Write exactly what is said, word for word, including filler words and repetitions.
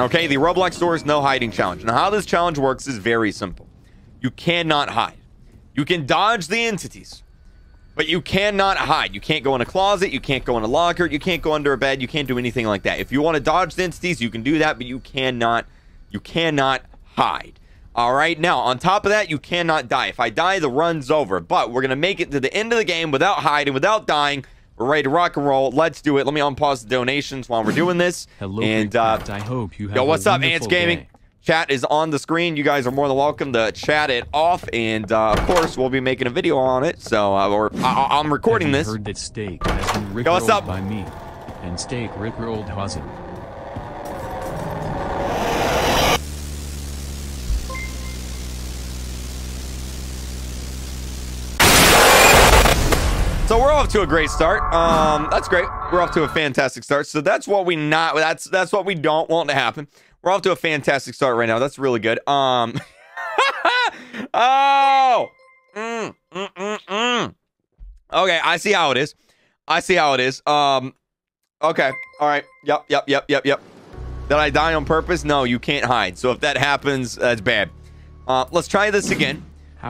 Okay, the Roblox Doors no hiding challenge. Now, how this challenge works is very simple. You cannot hide. You can dodge the entities, but you cannot hide. You can't go in a closet. You can't go in a locker. You can't go under a bed. You can't do anything like that. If you want to dodge the entities, you can do that, but you cannot, you cannot hide. All right, now, on top of that, you cannot die. If I die, the run's over, but we're going to make it to the end of the game without hiding, without dying. We're ready to rock and roll. Let's do it. Let me unpause the donations while we're doing this. Hello, and uh, I hope you have. Yo, what's up, Ants Gaming? Day. Chat is on the screen. You guys are more than welcome to chat it off, and uh, of course, we'll be making a video on it. So, uh, or I I'm recording this. Heard that steak has been rickrolled. Yo, what's up? By me, and steak rickrolled Hazen. So we're off to a great start. Um, that's great. We're off to a fantastic start. So that's what we not. That's that's what we don't want to happen. We're off to a fantastic start right now. That's really good. Um. oh. Mm, mm, mm, mm. Okay. I see how it is. I see how it is. Um. Okay. All right. Yep. Yep. Yep. Yep. Yep. Did I die on purpose? No. You can't hide. So if that happens, that's bad. Uh, let's try this again.